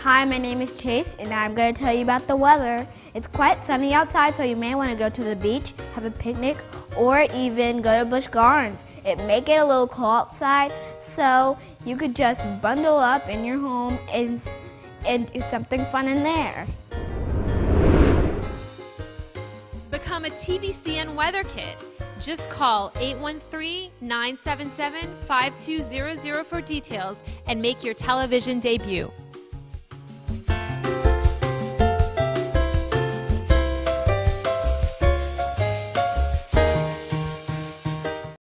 Hi, my name is Chase, and I'm going to tell you about the weather. It's quite sunny outside, so you may want to go to the beach, have a picnic, or even go to Busch Gardens. It may get a little cold outside, so you could just bundle up in your home and do something fun in there. Become a TBCN Weather Kit. Just call 813-977-5200 for details and make your television debut.